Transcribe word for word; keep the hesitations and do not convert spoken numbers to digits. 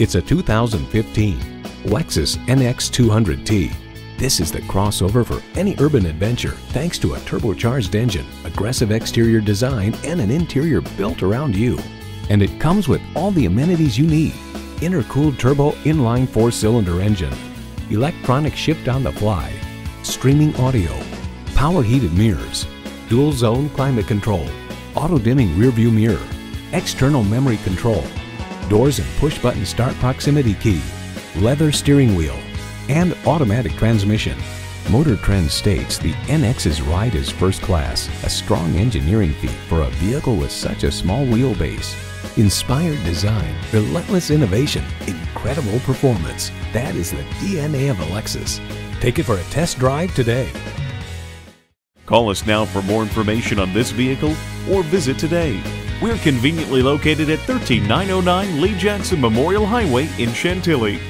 It's a two thousand fifteen Lexus N X two hundred T. This is the crossover for any urban adventure thanks to a turbocharged engine, aggressive exterior design, and an interior built around you. And it comes with all the amenities you need. Intercooled turbo inline four-cylinder engine, electronic shift on the fly, streaming audio, power heated mirrors, dual zone climate control, auto dimming rear view mirror, external memory control, doors and push button start proximity key, leather steering wheel, and automatic transmission. Motor Trend states the N X's ride is first class, a strong engineering feat for a vehicle with such a small wheelbase. Inspired design, relentless innovation, incredible performance. That is the D N A of a Lexus. Take it for a test drive today. Call us now for more information on this vehicle or visit today. We're conveniently located at one three nine oh nine Lee Jackson Memorial Highway in Chantilly.